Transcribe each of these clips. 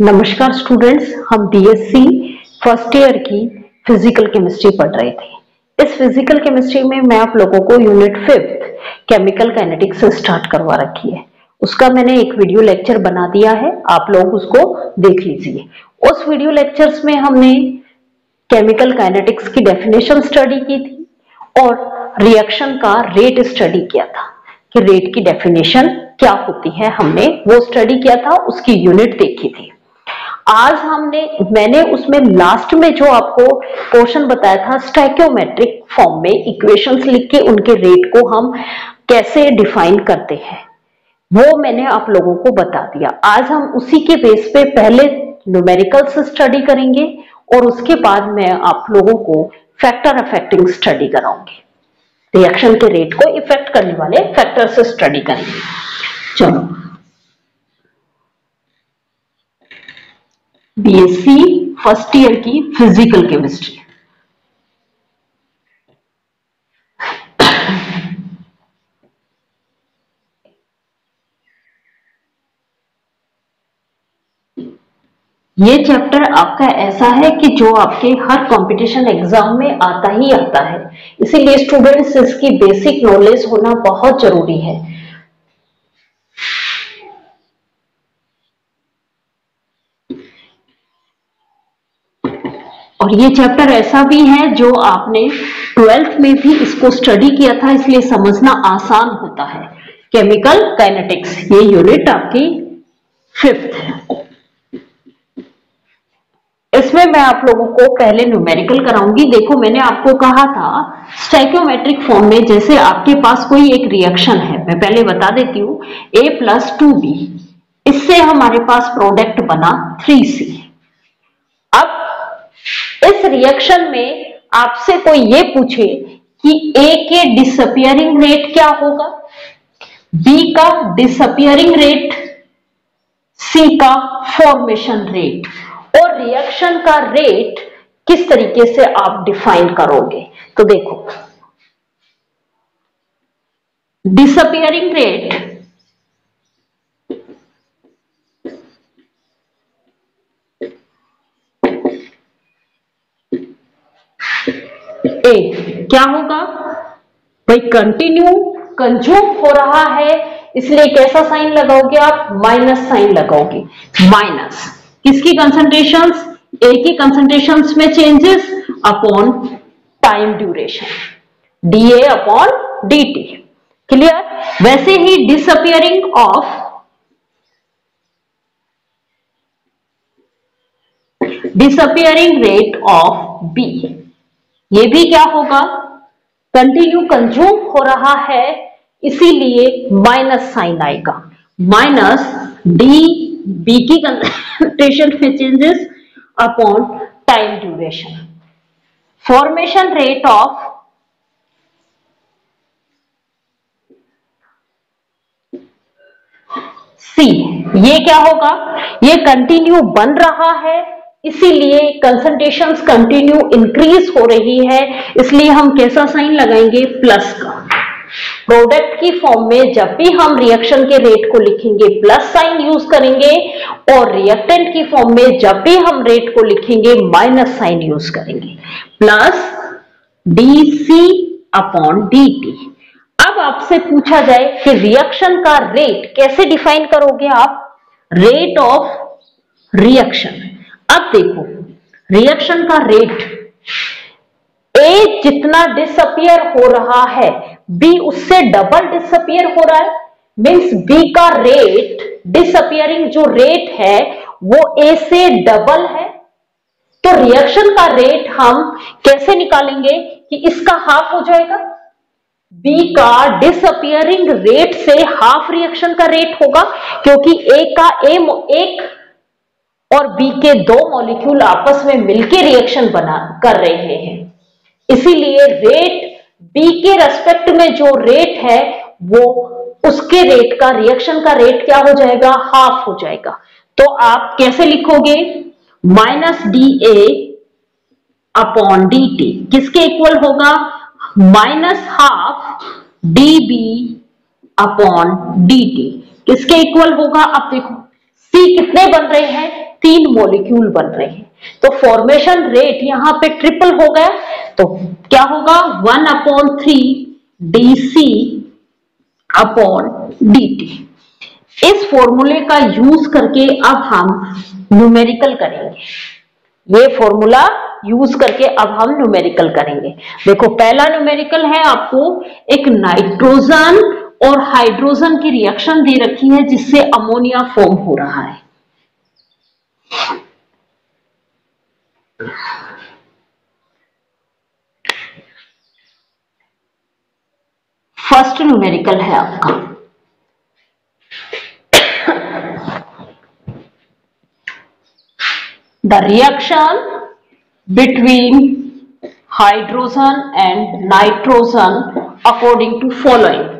नमस्कार स्टूडेंट्स, हम BSc first year की फिजिकल केमिस्ट्री पढ़ रहे थे। इस फिजिकल केमिस्ट्री में मैं आप लोगों को यूनिट 5 केमिकल काइनेटिक्स से स्टार्ट करवा रखी है। उसका मैंने एक वीडियो लेक्चर बना दिया है, आप लोग उसको देख लीजिए। उस वीडियो लेक्चर्स में हमने केमिकल काइनेटिक्स की डेफिनेशन स्टडी की थी और रिएक्शन का रेट स्टडी किया था कि रेट की डेफिनेशन क्या होती है, हमने वो स्टडी किया था, उसकी यूनिट देखी थी। आज मैंने उसमें लास्ट में जो आपको पोर्शन बताया था स्टोइकियोमेट्रिक फॉर्म में इक्वेशंस लिख के उनके रेट को हम कैसे डिफाइन करते हैं वो मैंने आप लोगों को बता दिया। आज हम उसी के बेस पे पहले न्यूमेरिकल से स्टडी करेंगे और उसके बाद मैं आप लोगों को फैक्टर अफेक्टिंग स्टडी कराऊंगी, रिएक्शन के रेट को इफेक्ट करने वाले फैक्टर से स्टडी करेंगे। चलो, बीएससी फर्स्ट ईयर की फिजिकल केमिस्ट्री, ये चैप्टर आपका ऐसा है कि जो आपके हर कंपटीशन एग्जाम में आता ही आता है, इसीलिए स्टूडेंट्स इसकी बेसिक नॉलेज होना बहुत जरूरी है। और ये चैप्टर ऐसा भी है जो आपने 12th में भी इसको स्टडी किया था, इसलिए समझना आसान होता है। केमिकल काइनेटिक्स ये यूनिट आपकी 5th है। इसमें मैं आप लोगों को पहले न्यूमेरिकल कराऊंगी। देखो, मैंने आपको कहा था स्टोइकियोमेट्रिक फॉर्म में, जैसे आपके पास कोई एक रिएक्शन है, मैं पहले बता देती हूँ, A+2B, इससे हमारे पास प्रोडक्ट बना 3C। अब इस रिएक्शन में आपसे कोई ये पूछे कि A के डिसअपियरिंग रेट क्या होगा, B का डिसअपियरिंग रेट, C का फॉर्मेशन रेट और रिएक्शन का रेट किस तरीके से आप डिफाइन करोगे। तो देखो, डिसअपियरिंग रेट A क्या होगा भाई, कंटिन्यू कंज्यूम हो रहा है, इसलिए कैसा साइन लगाओगे आप, माइनस साइन लगाओगे। माइनस किसकी कंसंट्रेशन, A की कंसंट्रेशन में changes upon time duration, DA upon DT। Clear. वैसे ही disappearing of rate of B, ये भी क्या होगा, कंटिन्यू कंज्यूम हो रहा है, इसीलिए माइनस साइन आएगा। माइनस DB की कंसंट्रेशन में changes upon time duration. Formation rate of C, ये क्या होगा, ये कंटिन्यू बन रहा है, इसीलिए कंसंट्रेशंस कंटिन्यू इंक्रीज हो रही है, इसलिए हम कैसा साइन लगाएंगे, प्लस का। प्रोडक्ट की फॉर्म में जब भी हम रिएक्शन के रेट को लिखेंगे प्लस साइन यूज करेंगे और रिएक्टेंट की फॉर्म में जब भी हम रेट को लिखेंगे माइनस साइन यूज करेंगे। Plus DC upon DT। अब आपसे पूछा जाए कि रिएक्शन का रेट कैसे डिफाइन करोगे आप, रेट ऑफ रिएक्शन। अब देखो, रिएक्शन का रेट A जितना डिसअपियर हो रहा है, B उससे डबल डिसअपियर हो रहा है, मींस B का रेट, डिसअपियरिंग जो रेट है वो A से डबल है। तो रिएक्शन का रेट हम कैसे निकालेंगे कि इसका हाफ हो जाएगा, B का डिसअपियरिंग रेट से हाफ रिएक्शन का रेट होगा, क्योंकि A का एक और B के 2 मॉलिक्यूल आपस में मिलकर रिएक्शन बना कर रहे हैं, इसीलिए रेट B के रेस्पेक्ट में जो रेट है वो उसके रेट का, रिएक्शन का रेट क्या हो जाएगा, हाफ हो जाएगा। तो आप कैसे लिखोगे, माइनस DA अपॉन DT, किसके इक्वल होगा, minus half DB upon DT, किसके इक्वल होगा। आप देखो C कितने बन रहे हैं, तीन मॉलिक्यूल बन रहे हैं, तो फॉर्मेशन रेट यहाँ पे ट्रिपल हो गया, तो क्या होगा 1/3 dC/dt। इस फॉर्मूले का यूज करके अब हम न्यूमेरिकल करेंगे, ये फॉर्मूला यूज करके अब हम न्यूमेरिकल करेंगे। देखो पहला न्यूमेरिकल है, आपको एक नाइट्रोजन और हाइड्रोजन की रिएक्शन दे रखी है जिससे अमोनिया फॉर्म हो रहा है। फर्स्ट न्यूमेरिकल है आपका, the reaction between hydrogen and nitrogen according to following.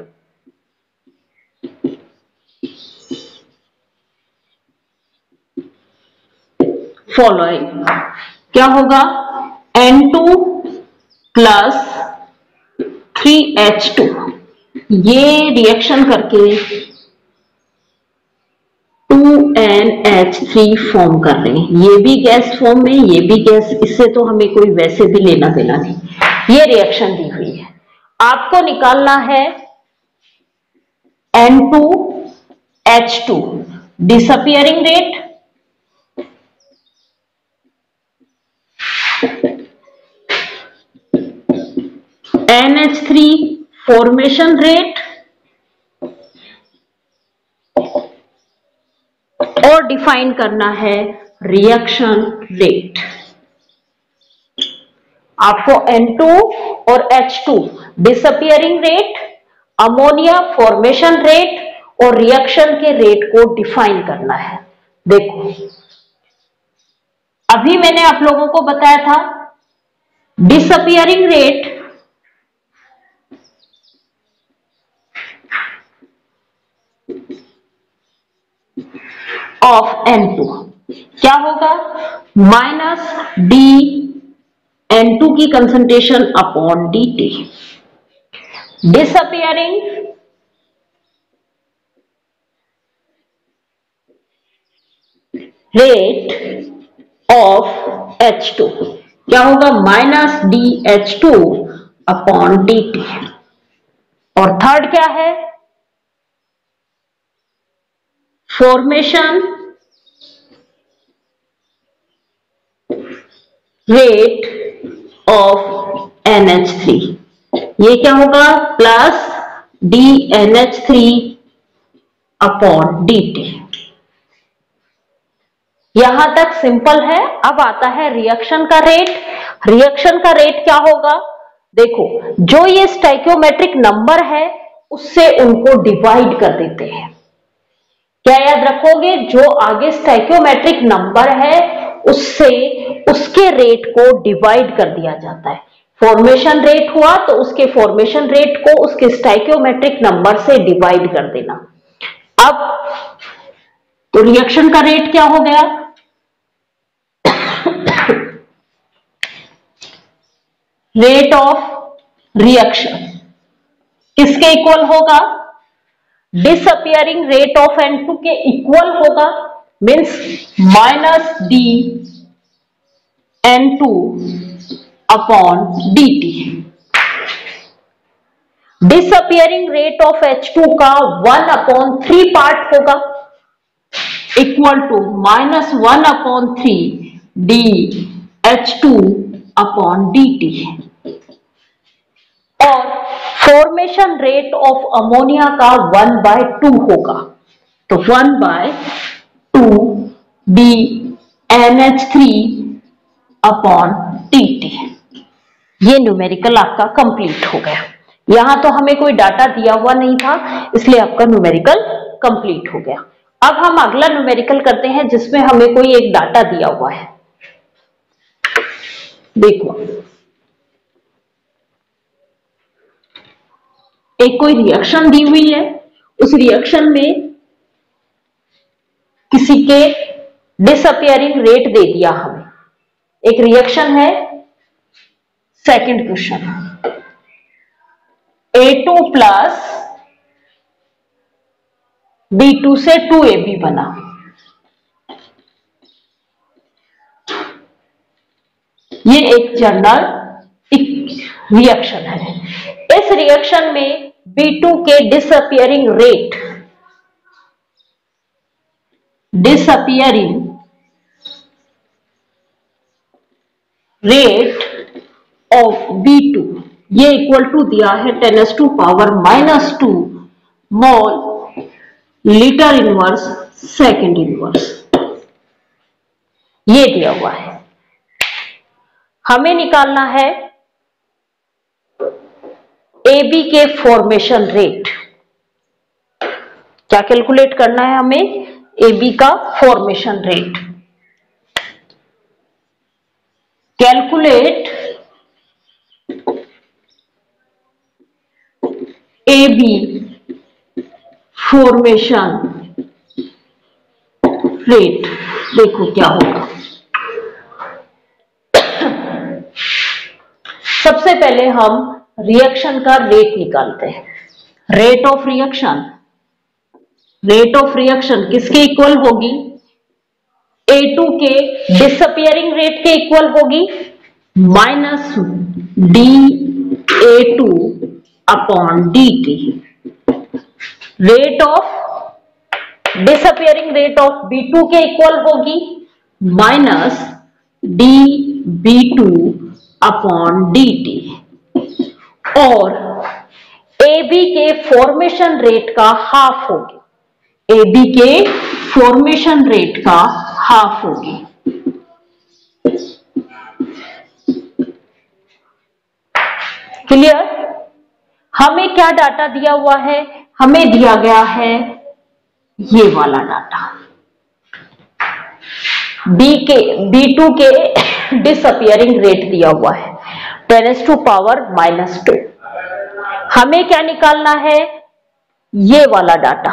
क्या होगा N2 + 3H2, ये रिएक्शन करके 2NH3 फॉर्म कर रहे हैं, ये भी गैस फॉर्म में, ये भी गैस, इससे तो हमें कोई वैसे भी लेना देना नहीं। ये रिएक्शन दी हुई है, आपको निकालना है N2H2 disappearing rate, NH3 formation rate और डिफाइन करना है रिएक्शन रेट। आपको N2 और H2 disappearing rate, ammonia formation rate और रिएक्शन के रेट को डिफाइन करना है। देखो अभी मैंने आप लोगों को बताया था डिसअपियरिंग रेट ऑफ N2 क्या होगा -dN2 की concentration upon dt। Disappearing rate of H2 क्या होगा -dH2/dt। और थर्ड क्या है, फॉर्मेशन रेट ऑफ NH3, ये क्या होगा +dNH3/dt। यहां तक सिंपल है। अब आता है रिएक्शन का रेट। रिएक्शन का रेट क्या होगा, देखो जो ये स्टोइकियोमेट्रिक नंबर है उससे उनको डिवाइड कर देते हैं। क्या याद रखोगे, जो आगे स्टोइकियोमेट्रिक नंबर है उससे उसके रेट को डिवाइड कर दिया जाता है। फॉर्मेशन रेट हुआ तो उसके फॉर्मेशन रेट को उसके स्टोइकियोमेट्रिक नंबर से डिवाइड कर देना। अब तो रिएक्शन का रेट क्या हो गया रेट ऑफ रिएक्शन किसके इक्वल होगा, डिसअपियरिंग रेट ऑफ N2 के इक्वल होगा, means -dN2/dt। Disappearing rate of H2 का 1/3 पार्ट होगा, इक्वल टू -1/3 dH2/dt। और फॉर्मेशन रेट ऑफ अमोनिया का 1/2 होगा, तो 1/2 dNH3/dt। ये न्यूमेरिकल आपका कंप्लीट हो गया। यहां तो हमें कोई डाटा दिया हुआ नहीं था इसलिए आपका न्यूमेरिकल कंप्लीट हो गया। अब हम अगला न्यूमेरिकल करते हैं जिसमें हमें कोई एक डाटा दिया हुआ है। देखो एक कोई रिएक्शन दी हुई है, उस रिएक्शन में किसी के डिसअपियरिंग रेट दे दिया हमें। एक रिएक्शन है, सेकंड क्वेश्चन, A2 + B2 से 2AB बना। ये एक जनरल रिएक्शन है। इस रिएक्शन में B2 के डिसअपियरिंग रेट ऑफ B2 ये इक्वल टू दिया है 10⁻⁻⁻2 mole litre inverse second inverse, ये दिया हुआ है। हमें निकालना है AB के फॉर्मेशन रेट। क्या कैलकुलेट करना है हमें? AB का formation rate. Calculate AB formation rate, देखो क्या होगा। सबसे पहले हम रिएक्शन का रेट निकालते हैं। रेट ऑफ रिएक्शन, किसके इक्वल होगी? A2 के डिसअपियरिंग रेट के इक्वल होगी minus dA2 upon dt। Rate of disappearing rate of B2 के इक्वल होगी माइनस dB2 अपॉन dt। और AB के फॉर्मेशन रेट का हाफ होगी, क्लियर? हमें क्या डाटा दिया हुआ है? हमें दिया गया है ये वाला डाटा, B2 के डिसअपियरिंग रेट दिया हुआ है 10⁻⁻⁻2। हमें क्या निकालना है? ये वाला डाटा,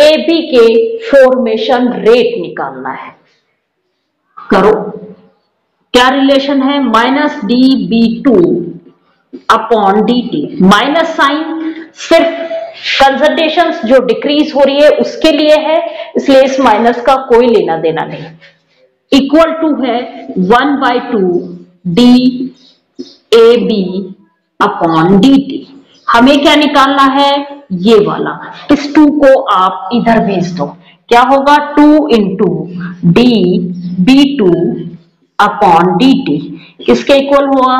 AB के फॉर्मेशन रेट निकालना है। करो, क्या रिलेशन है? Minus dB2 upon dt। Minus sign सिर्फ कंसंट्रेशंस जो डिक्रीज हो रही है उसके लिए है, इसलिए इस माइनस का कोई लेना देना नहीं। इक्वल टू है 1/2 dAB अपॉन dt। हमें क्या निकालना है? ये वाला। इस 2 को आप इधर भेज दो, क्या होगा? 2 into dB2 अपॉन dt किसके इक्वल हुआ?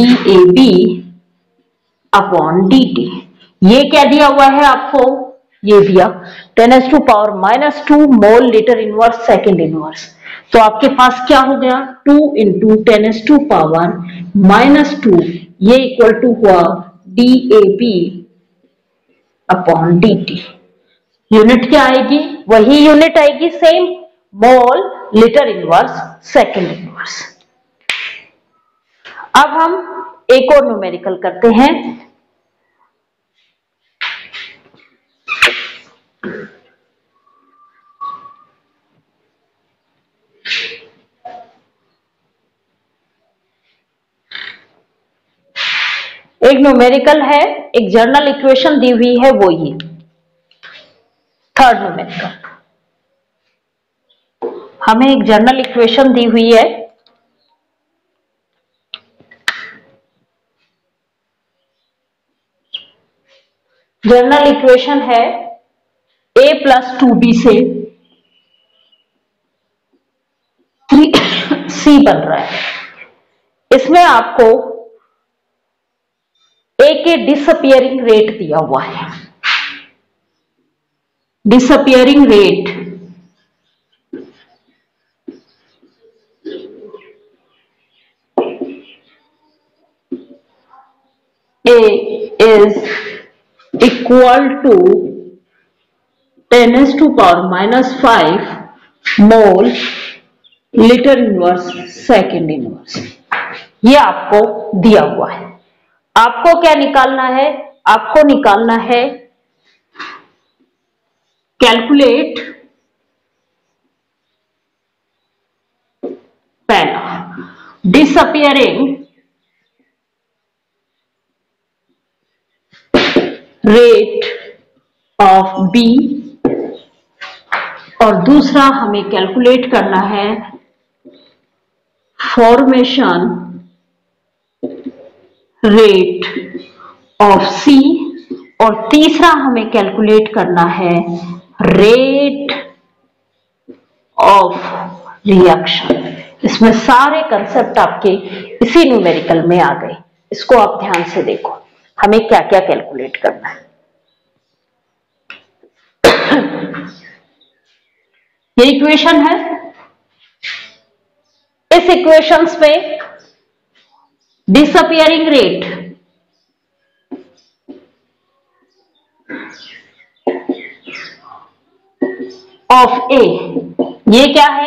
dAB upon dt। ये क्या दिया हुआ है आपको? ये दिया 10⁻⁻⁻2 mole litre inverse second inverse. तो आपके पास क्या हो गया? 2 into 10⁻⁻⁻2 ये इक्वल टू हुआ dAB अपॉन dt। यूनिट क्या आएगी? वही यूनिट आएगी, same, mole litre inverse second inverse. अब हम एक और न्यूमेरिकल करते हैं। एक न्यूमेरिकल है, एक जनरल इक्वेशन दी हुई है, वो ये थर्ड न्यूमेरिकल। हमें एक जनरल इक्वेशन दी हुई है, जनरल इक्वेशन है A+2B से 3C बन रहा है। इसमें आपको A के डिसअपियरिंग रेट दिया हुआ है, disappearing rate A is equal to 10⁻⁻⁻5 mole litre inverse second inverse, ये आपको दिया हुआ है। आपको क्या निकालना है? आपको निकालना है, कैलकुलेट पहला डिसअपियरिंग रेट ऑफ B और दूसरा हमें कैलकुलेट करना है formation rate of C और तीसरा हमें कैलकुलेट करना है रेट ऑफ रिएक्शन। इसमें सारे कंसेप्ट आपके इसी न्यूमेरिकल में आ गए। इसको आप ध्यान से देखो हमें क्या क्या कैलकुलेट करना है। ये इक्वेशन है, इस इक्वेशंस में डिसअपियरिंग रेट ऑफ ए ये क्या है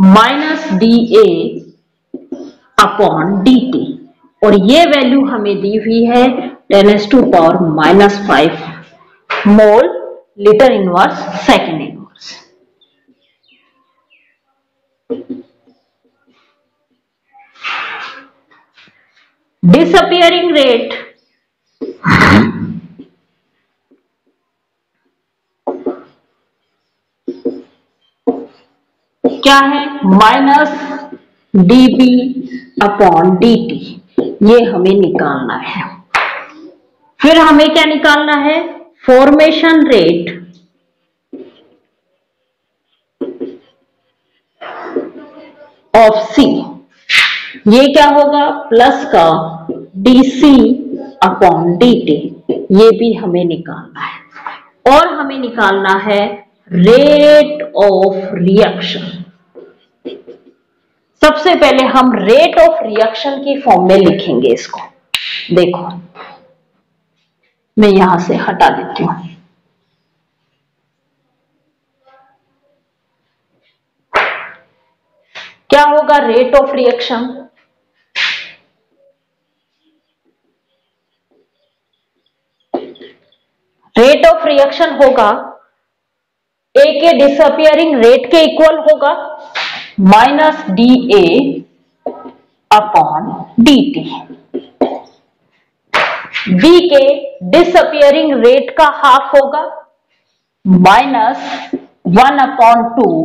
minus D A upon D T और ये वैल्यू हमें दी हुई है 10⁻⁻⁵ mole litre inverse second inverse. Disappearing rate क्या है minus D B upon D T ये हमें निकालना है। फिर हमें क्या निकालना है फॉर्मेशन रेट ऑफ सी ये क्या होगा प्लस का D C upon D T ये भी हमें निकालना है। और हमें निकालना है रेट ऑफ रिएक्शन। सबसे पहले हम रेट ऑफ रिएक्शन की फॉर्म में लिखेंगे इसको। देखो मैं यहां से हटा देती हूं। क्या होगा रेट ऑफ रिएक्शन होगा ए के डिसअपियरिंग रेट के इक्वल होगा minus D A upon D T. B के डिसअपियरिंग रेट का हाफ होगा minus 1/2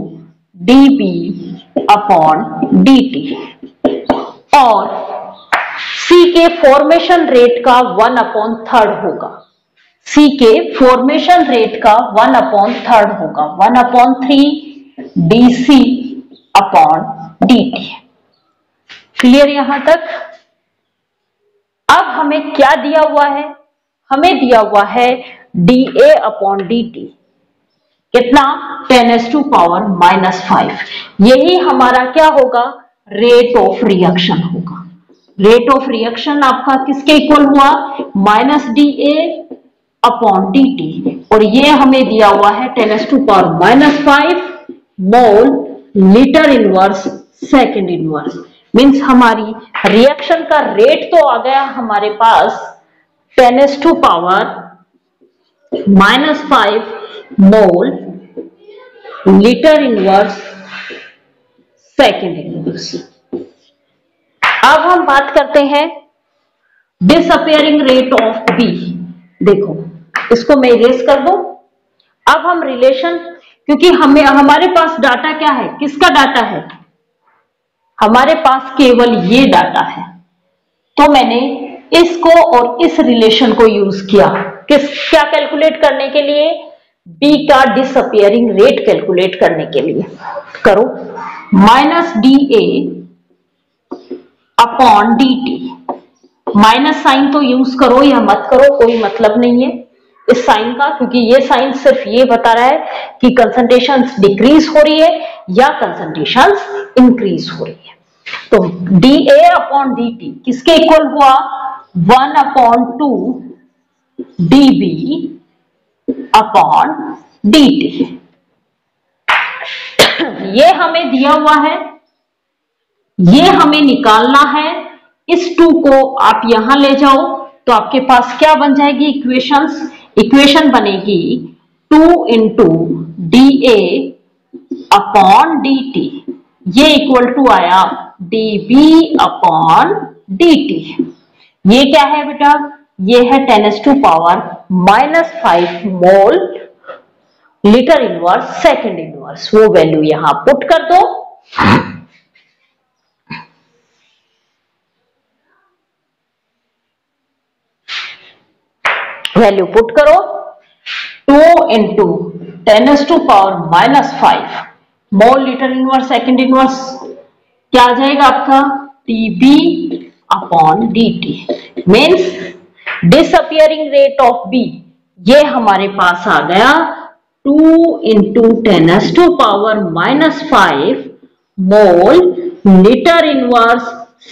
D B upon D T और सी के फॉर्मेशन रेट का 1/3 होगा। सी के फॉर्मेशन रेट का 1/3 होगा 1/3 D C upon D T. Clear यहां तक? अब हमें क्या दिया हुआ है? हमें दिया हुआ है D A upon D T कितना 10⁻⁻⁵। यही हमारा क्या होगा रेट ऑफ रिएक्शन होगा। रेट ऑफ रिएक्शन आपका किसके इक्वल हुआ minus D A upon D T और ये हमें दिया हुआ है 10⁻⁻⁵ mole litre inverse second inverse. Means हमारी रिएक्शन का रेट तो आ गया हमारे पास 10⁻⁻⁵ mole litre inverse second inverse. अब हम बात करते हैं डिसअपियरिंग रेट ऑफ बी। देखो इसको मैं इरेज कर दूं। अब हम रिलेशन क्योंकि हमें हमारे पास डाटा क्या है किसका डाटा है हमारे पास केवल ये डाटा है तो मैंने इसको और इस रिलेशन को यूज किया क्या कैलकुलेट करने के लिए बी का डिसअपियरिंग रेट कैलकुलेट करने के लिए। करो minus D A upon D T. Minus sign तो यूज करो या मत करो कोई मतलब नहीं है इस साइन का क्योंकि ये साइन सिर्फ ये बता रहा है कि कंसंट्रेशंस डिक्रीज हो रही है या कंसंट्रेशंस इंक्रीज हो रही है। तो D A upon D T किसके इक्वल हुआ 1/2 D B upon D T ये हमें दिया हुआ है। ये हमें निकालना है। इस 2 को आप यहां ले जाओ तो आपके पास क्या बन जाएगी इक्वेशंस। इक्वेशन बनेगी 2 × D A upon D T ये इक्वल टू आया D B upon D T. ये क्या है बेटा ये है 10⁻⁻⁵ mole litre inverse second inverse. वो वैल्यू यहां पुट कर दो वैल्यू पुट करो 2 × 10⁻⁵ mole litre inverse second inverse क्या आ जाएगा आपका dB/dt means disappearing rate of B ये हमारे पास आ गया 2 × 10⁻⁵ mole litre inverse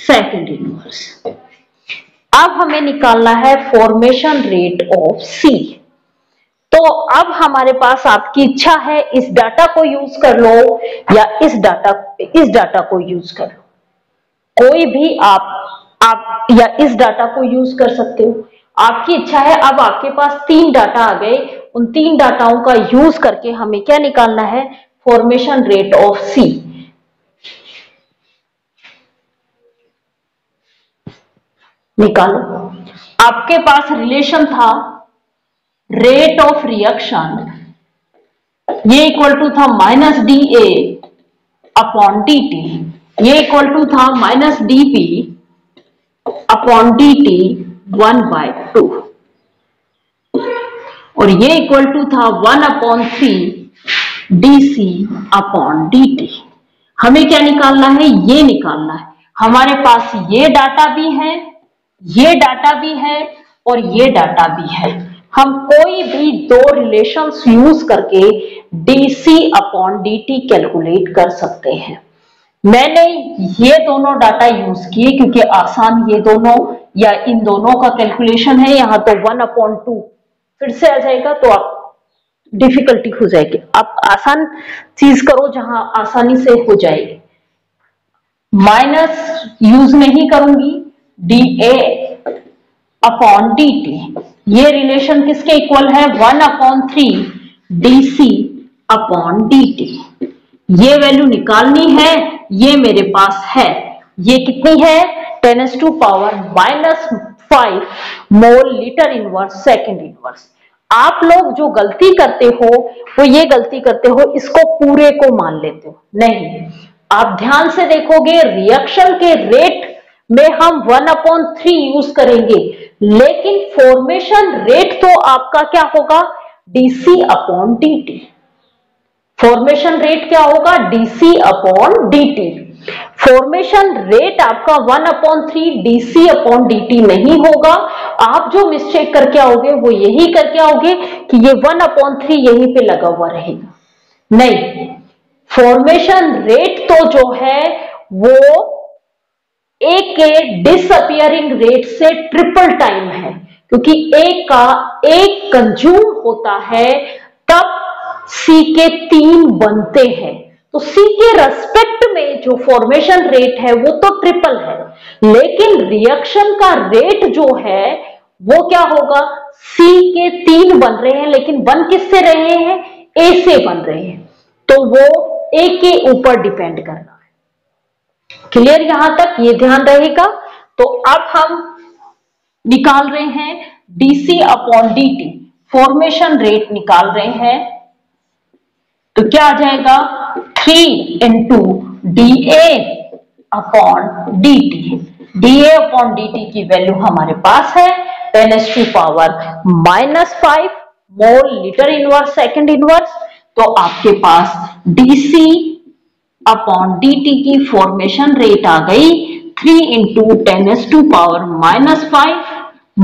second inverse. अब हमें निकालना है फॉर्मेशन रेट ऑफ C। तो अब हमारे पास आपकी इच्छा है इस डाटा को यूज कर लो या इस डाटा को यूज कर लो, कोई भी आप या इस डाटा को यूज कर सकते हो, आपकी इच्छा है। अब आपके पास 3 डाटा आ गए, उन 3 डाटाओं का यूज करके हमें क्या निकालना है फॉर्मेशन रेट ऑफ C। निकालो, आपके पास रिलेशन था रेट ऑफ रिएक्शन ये इक्वल टू था -dA/dt, ये इक्वल टू था -dP/dt 1/2 और ये इक्वल टू था 1/3 dC/dt। हमें क्या निकालना है, ये निकालना है। हमारे पास ये डाटा भी है, ये डाटा भी है और ये डाटा भी है। हम कोई भी 2 रिलेशंस यूज करके dC/dt कैलकुलेट कर सकते हैं। मैंने ये दोनों डाटा यूज किए क्योंकि आसान ये दोनों या इन दोनों का कैलकुलेशन है। यहाँ तो 1/2 फिर से आ जाएगा तो आप डिफिकल्टी हो जाएगी, आप आसान चीज करो जहां आसानी से हो जाएगी। माइनस यूज नहीं करूंगी dA/dt, ये रिलेशन किसके इक्वल है 1/3 dC/dt। ये वैल्यू निकालनी है, ये मेरे पास है। ये कितनी है 10⁻⁻⁵ mole litre inverse second inverse. आप लोग जो गलती करते हो वो ये गलती करते हो इसको पूरे को मान लेते हो, नहीं। आप ध्यान से देखोगे रिएक्शन के रेट में हम 1/3 यूज करेंगे, लेकिन फॉर्मेशन रेट तो आपका क्या होगा dC/dt। फॉर्मेशन रेट क्या होगा dC/dt। फॉर्मेशन रेट आपका 1/3 dC/dt नहीं होगा। आप जो मिस्टेक करके आओगे वो यही करके आओगे कि ये 1/3 यहीं पे लगा हुआ रहेगा, नहीं। फॉर्मेशन रेट तो जो है वो A के डिसअपियरिंग रेट से 3x है, क्योंकि A का 1 कंज्यूम होता है तब C के 3 बनते हैं। तो C के रेस्पेक्ट में जो फॉर्मेशन रेट है वो तो 3x है, लेकिन रिएक्शन का रेट जो है वो क्या होगा C के 3 बन रहे हैं, लेकिन बन किससे रहे हैं A से बन रहे हैं, तो वो A के ऊपर डिपेंड करना। क्लियर यहां तक, ये ध्यान रहेगा। तो अब हम निकाल रहे हैं dC/dt फॉर्मेशन रेट निकाल रहे हैं, तो क्या आ जाएगा 3 × dA/dt। dA/dt की वैल्यू हमारे पास है 10⁻⁵ mole litre inverse second inverse. तो आपके पास dC/dt की फॉर्मेशन रेट आ गई 3 × 10⁻⁵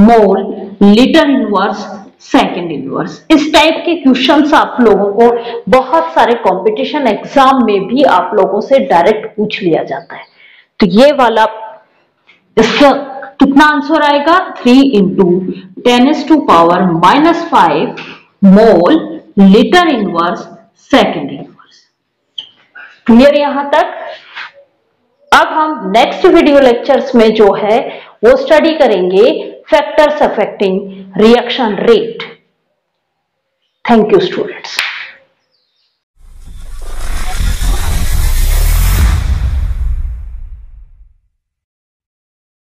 mole litre inverse second inverse. इस टाइप के क्वेश्चंस आप लोगों को बहुत सारे कंपटीशन एग्जाम में भी आप लोगों से डायरेक्ट पूछ लिया जाता है। तो ये वाला इसका कितना आंसर आएगा 3 × 10⁻⁵ mole litre inverse second inverse. Clear यहां तक। अब हम नेक्स्ट वीडियो लेक्चर्स में जो है वो स्टडी करेंगे factors affecting reaction rate. Thank you students.